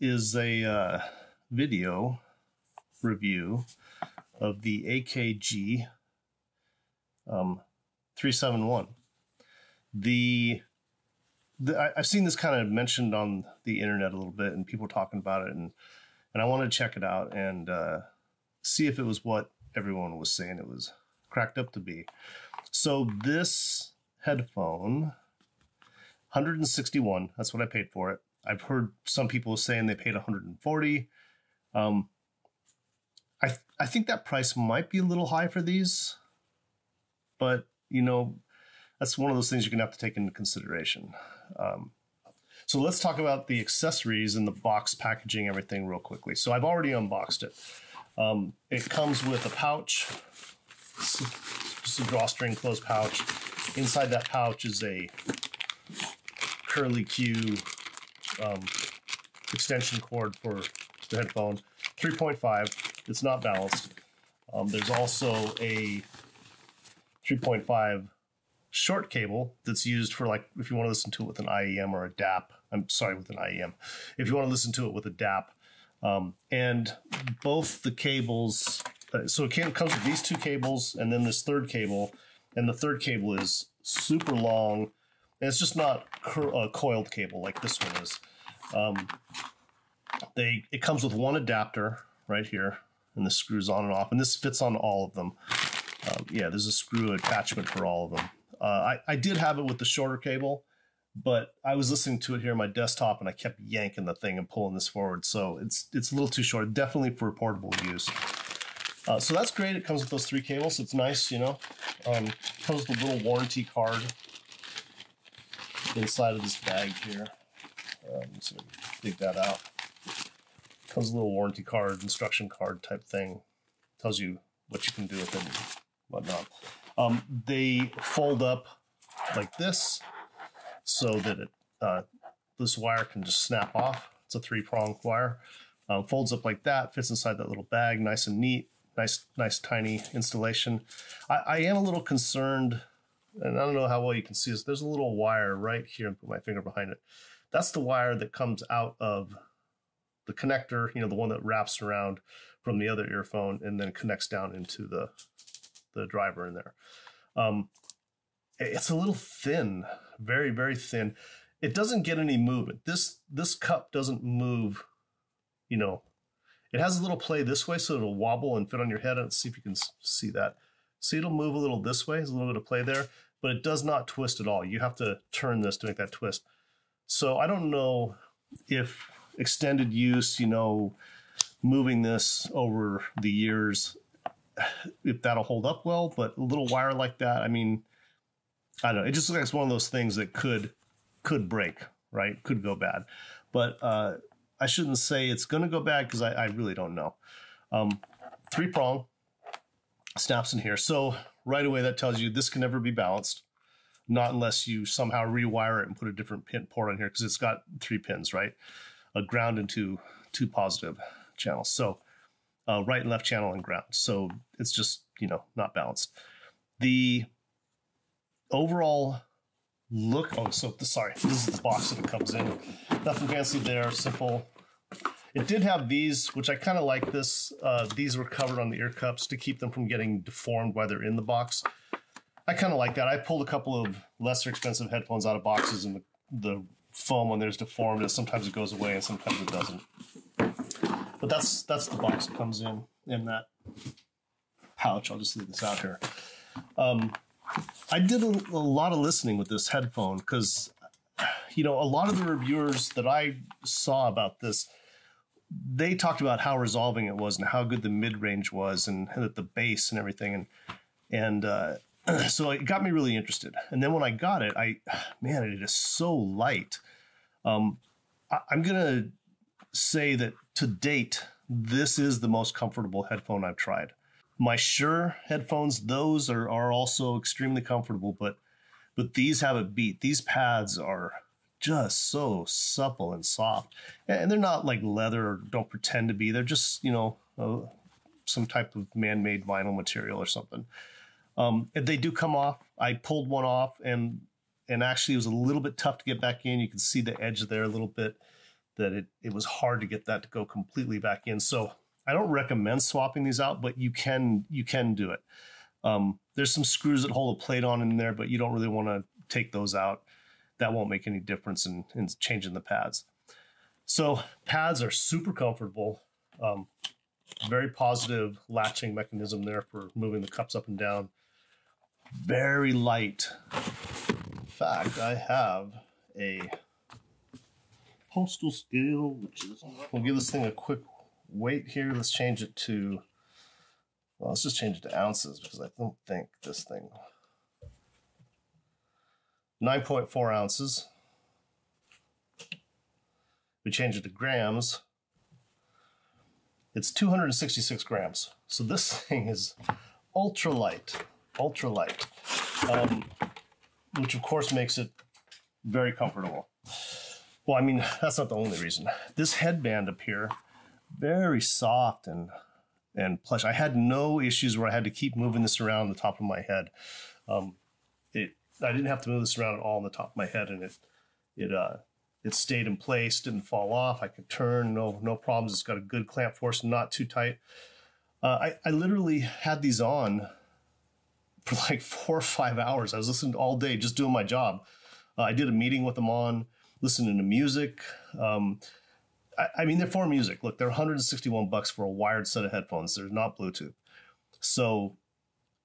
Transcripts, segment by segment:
is a video review of the AKG 371. I've seen this kind of mentioned on the internet a little bit, and people talking about it, and I wanted to check it out and see if it was what everyone was saying it was cracked up to be. So this headphone, $161, that's what I paid for it. I've heard some people saying they paid $140. I think that price might be a little high for these, but you know, that's one of those things you're gonna have to take into consideration. So let's talk about the accessories and the box packaging, everything real quickly. So I've already unboxed it. It comes with a pouch, just a drawstring closed pouch. Inside that pouch is a curly Q extension cord for the headphone, 3.5. It's not balanced. There's also a 3.5 short cable that's used for, like, if you want to listen to it with an IEM or a DAP. I'm sorry, with an IEM. If you want to listen to it with a DAP. And both the cables, so it comes with these two cables and then this third cable. And the third cable is super long. And it's just not a coiled cable like this one is. It comes with one adapter right here, and this screws on and off, and this fits on all of them. Yeah, there's a screw attachment for all of them. I did have it with the shorter cable, but I was listening to it here on my desktop and I kept yanking the thing and pulling this forward. So it's a little too short, definitely for portable use. So that's great. It comes with those three cables. It's nice, you know. Comes with a little warranty card inside of this bag here. Let's dig that out. Comes with a little warranty card, instruction card type thing. Tells you what you can do with it and whatnot. They fold up like this so that it, this wire can just snap off. It's a three-pronged wire. Folds up like that, fits inside that little bag, nice and neat, nice tiny installation. I am a little concerned, and I don't know how well you can see this. There's a little wire right here, and put my finger behind it. That's the wire that comes out of the connector, you know, the one that wraps around from the other earphone and then connects down into the driver in there. It's a little thin, very, very thin. It doesn't get any movement. This cup doesn't move, you know. It has a little play this way, so it'll wobble and fit on your head. Let's see if you can see that. See, it'll move a little this way. There's a little bit of play there, but it does not twist at all. You have to turn this to make that twist. So I don't know if extended use, you know, moving this over the years, if that'll hold up well, but a little wire like that, I mean, I don't know. It just looks like it's one of those things that could break, right? Could go bad. But I shouldn't say it's going to go bad because I really don't know. Three prong snaps in here. So right away that tells you this can never be balanced, not unless you somehow rewire it and put a different pin port on here, because it's got three pins, right? A ground and two positive channels. So right and left channel and ground. So it's just, you know, not balanced. The overall look, oh, so sorry, this is the box that it comes in. Nothing fancy there, simple. It did have these, which I kind of like this. These were covered on the ear cups to keep them from getting deformed while they're in the box. I kind of like that. I pulled a couple of lesser expensive headphones out of boxes, and the foam on there is deformed, and sometimes it goes away and sometimes it doesn't. But that's the box that comes in that pouch. I'll just leave this out here. I did a lot of listening with this headphone because, you know, a lot of the reviewers that I saw about this, they talked about how resolving it was and how good the mid-range was, and the bass and everything. And so it got me really interested. And then when I got it, man, it is so light. I'm going to say that to date, this is the most comfortable headphone I've tried. My Shure headphones, those are also extremely comfortable, but these have a beat. These pads are just so supple and soft, and they're not like leather or don't pretend to be. They're just, you know, some type of man-made vinyl material or something. They do come off. I pulled one off, and actually it was a little bit tough to get back in. You can see the edge there a little bit. that it was hard to get that to go completely back in. So I don't recommend swapping these out, but you can do it. There's some screws that hold a plate on in there, but you don't really want to take those out. That won't make any difference in changing the pads. So pads are super comfortable. Very positive latching mechanism there for moving the cups up and down. Very light. In fact, I have a postal scale, which is, we'll give this thing a quick weight here. Let's change it to, well, let's just change it to ounces because I don't think this thing. 9.4 ounces. We change it to grams. It's 266 grams. So this thing is ultra light, which of course makes it very comfortable. Well, I mean, that's not the only reason. This headband up here, very soft and plush. I had no issues where I had to keep moving this around the top of my head. I didn't have to move this around at all on the top of my head, and it stayed in place, didn't fall off. I could turn, no problems. It's got a good clamp force, not too tight. I literally had these on for like 4 or 5 hours. I was listening all day, just doing my job. I did a meeting with them on, listening to music. I mean, they're for music. Look, they're 161 bucks for a wired set of headphones. They're not Bluetooth. So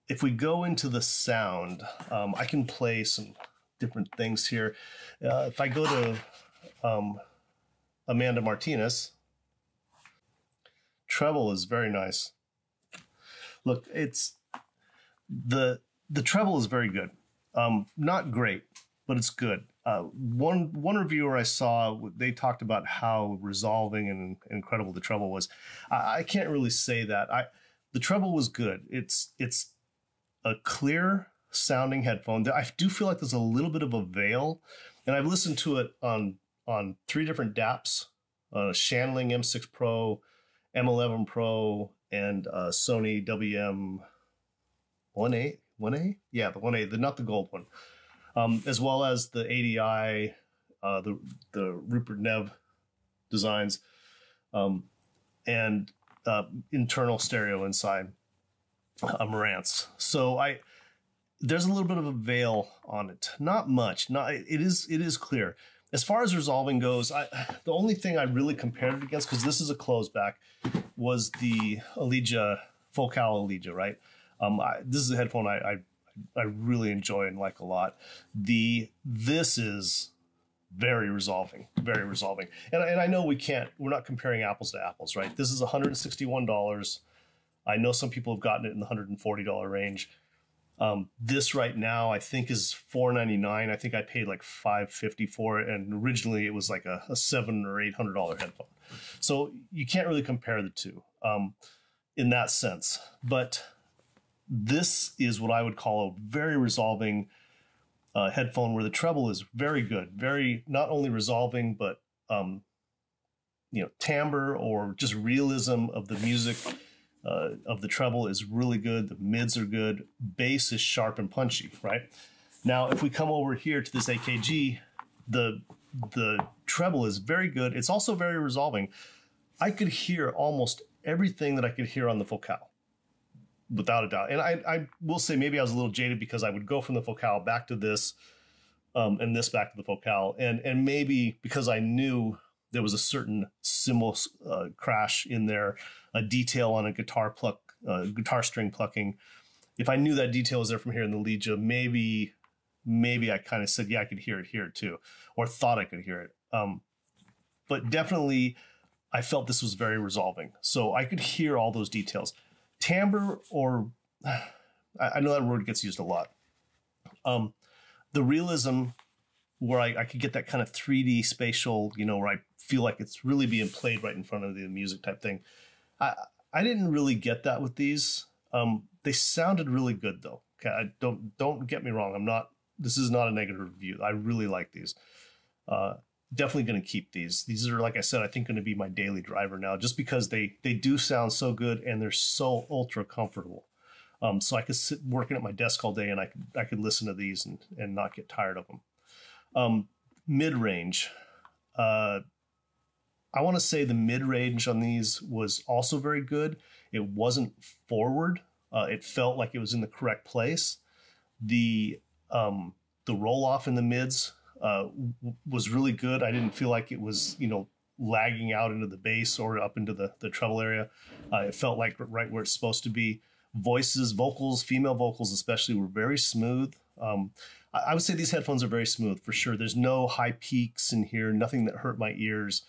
if we go into the sound, I can play some different things here. If I go to Amanda Martinez, treble is very nice. Look, it's the treble is very good. Not great, but it's good. One reviewer I saw, they talked about how resolving and incredible the treble was. I can't really say that. The treble was good. It's a clear sounding headphone. I do feel like there's a little bit of a veil, and I've listened to it on 3 different DAPs, Shanling M6 Pro, M11 Pro, and Sony WM-1A, 1A? Yeah, the 1A, not the gold one, as well as the ADI, the Rupert Neve Designs, and internal stereo inside. Marantz. So there's a little bit of a veil on it. Not much. It is clear. As far as resolving goes, the only thing I really compared it against, because this is a closed back, was the Elegia, Focal Elegia, right? This is a headphone I really enjoy and like a lot. This is very resolving, very resolving. And I know we're not comparing apples to apples, right? This is $161. I know some people have gotten it in the $140 range. This right now, I think, is $499. I think I paid like $550 for it, and originally it was like a $700 or $800 headphone. So you can't really compare the two in that sense. But this is what I would call a very resolving headphone, where the treble is very good, very not only resolving but timbre or just realism of the music. Of the treble is really good. The mids are good. Bass is sharp and punchy, right? Now, if we come over here to this AKG, the treble is very good. It's also very resolving. I could hear almost everything that I could hear on the Focal, without a doubt. And I will say maybe I was a little jaded because I would go from the Focal back to this, and this back to the Focal. And maybe because I knew there was a certain cymbal crash in there, a detail on a guitar string plucking. If I knew that detail was there from here in the Elegia, maybe I kind of said, yeah, I could hear it here too, or thought I could hear it. But definitely, I felt this was very resolving. So I could hear all those details. Timbre, or I know that word gets used a lot. The realism, where I could get that kind of 3D spatial, where I feel like it's really being played right in front of the music type thing. I didn't really get that with these. They sounded really good though. Okay, don't get me wrong. This is not a negative review. I really like these. Definitely going to keep these. These are, like I said, I think going to be my daily driver now, just because they do sound so good and they're so ultra comfortable. So I could sit working at my desk all day and I could listen to these and not get tired of them. Mid-range, I want to say the mid-range on these was also very good. It wasn't forward. It felt like it was in the correct place. The roll-off in the mids was really good. I didn't feel like it was, you know, lagging out into the bass or up into the treble area. It felt like right where it's supposed to be. Vocals, female vocals especially, were very smooth. I would say these headphones are very smooth for sure. There's no high peaks in here, nothing that hurt my ears.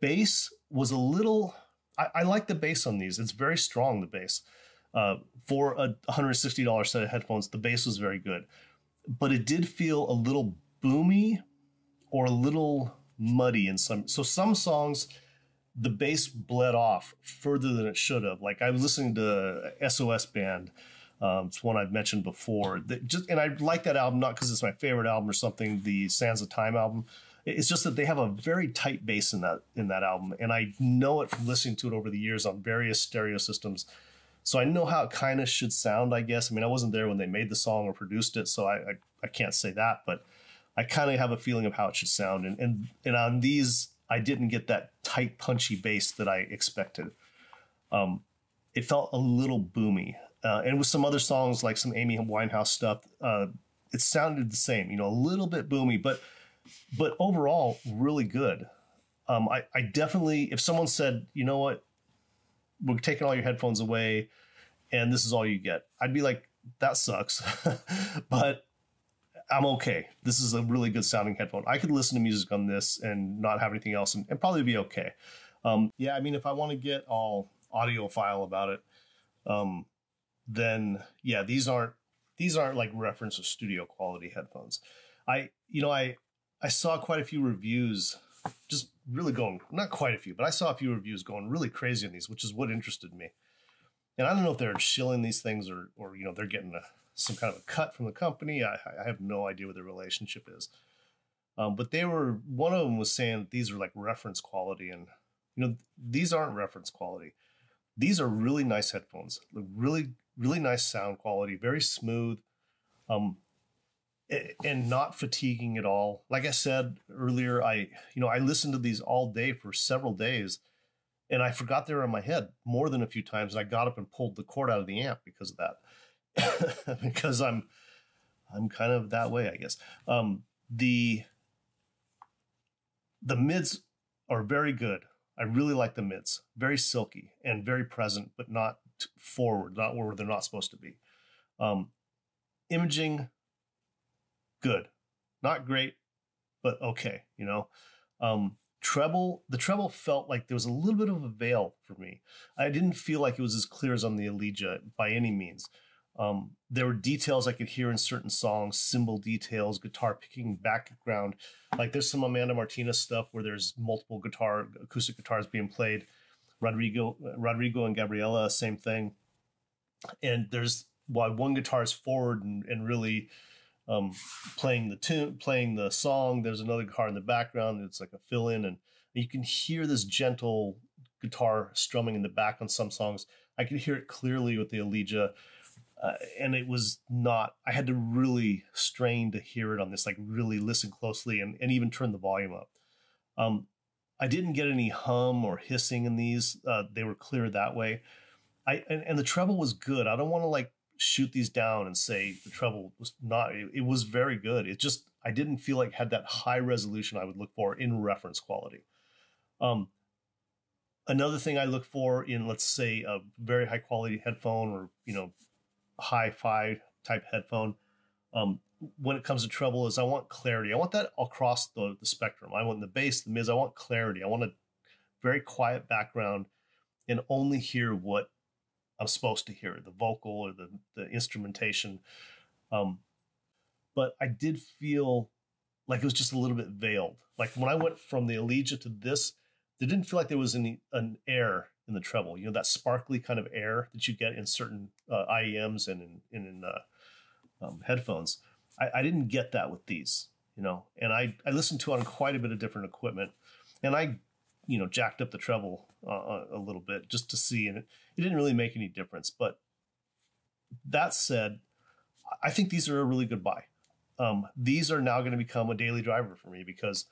Bass was a little, I like the bass on these. It's very strong, the bass. For a $160 set of headphones, the bass was very good. But it did feel a little boomy or a little muddy in some. So some songs, the bass bled off further than it should have. Like I was listening to SOS Band. It's one I've mentioned before. And I like that album, not because it's my favorite album or something, the Sands of Time album. It's just that they have a very tight bass in that album. And I know it from listening to it over the years on various stereo systems. So I know how it kind of should sound, I guess. I mean, I wasn't there when they made the song or produced it, so I can't say that, but I kind of have a feeling of how it should sound. And on these, I didn't get that tight, punchy bass that I expected. It felt a little boomy. And with some other songs, like some Amy Winehouse stuff, it sounded the same, you know, a little bit boomy, but overall, really good. I definitely, if someone said, you know what, we're taking all your headphones away and this is all you get, I'd be like, that sucks, but I'm okay. This is a really good sounding headphone. I could listen to music on this and not have anything else and probably be okay. Yeah, I mean, if I want to get all audiophile about it, then yeah, these aren't like reference or studio quality headphones. I saw quite a few reviews just really going, not quite a few, but I saw a few reviews going really crazy on these, which is what interested me. And I don't know if they're shilling these things or you know, they're getting some kind of a cut from the company. I have no idea what their relationship is. But they were, one of them was saying that these are like reference quality, and you know, these aren't reference quality. These are really nice headphones, really, really nice sound quality, very smooth, and not fatiguing at all. Like I said earlier, I listened to these all day for several days, and I forgot they were in my head more than a few times. And I got up and pulled the cord out of the amp because of that, because I'm kind of that way, I guess. The mids are very good. I really like the mids, very silky and very present, but not forward, not where they're not supposed to be. Imaging, good, not great, but okay, you know. Treble, the treble felt like there was a little bit of a veil for me. I didn't feel like it was as clear as on the Elegia by any means. There were details I could hear in certain songs, cymbal details, guitar picking, background. Like there's some Amanda Martinez stuff where there's multiple acoustic guitars being played. Rodrigo and Gabriela, same thing. And there's while one guitar is forward and really playing the tune, playing the song, there's another guitar in the background. It's like a fill-in, and you can hear this gentle guitar strumming in the back on some songs. I could hear it clearly with the Elegia. And it was not, I had to really strain to hear it on this, like really listen closely and even turn the volume up. I didn't get any hum or hissing in these. They were clear that way. And the treble was good. I don't want to like shoot these down and say the treble was not, it was very good. It just, I didn't feel like it had that high resolution I would look for in reference quality. Another thing I look for in, let's say, a very high quality headphone or, you know, hi-fi type headphone, when it comes to treble, is I want clarity. I want that across the spectrum. I want the bass, the mids. I want clarity. I want a very quiet background and only hear what I'm supposed to hear, the vocal or the instrumentation. But I did feel like it was just a little bit veiled. Like when I went from the Elegia to this, it didn't feel like there was an air in the treble, you know, that sparkly kind of air that you get in certain IEMs and in headphones. I didn't get that with these, you know, and I listened to it on quite a bit of different equipment, and you know, jacked up the treble a little bit just to see, and it didn't really make any difference. But that said, I think these are a really good buy. These are now going to become a daily driver for me because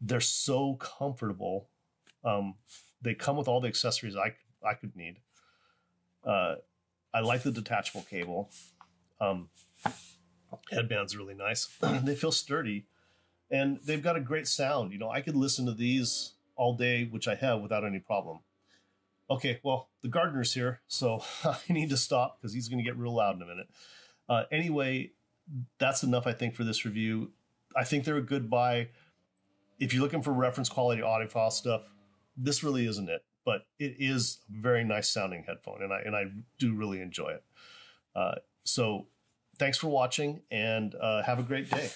They're so comfortable. They come with all the accessories I could need. I like the detachable cable. Headband's really nice. They feel sturdy, and they've got a great sound. You know, I could listen to these all day, which I have, without any problem. Okay, well, the gardener's here, so I need to stop because he's going to get real loud in a minute. Anyway, that's enough, I think, for this review. I think they're a good buy. If you're looking for reference quality audiophile stuff, this really isn't it, but it is a very nice sounding headphone, and I do really enjoy it. So thanks for watching, and have a great day.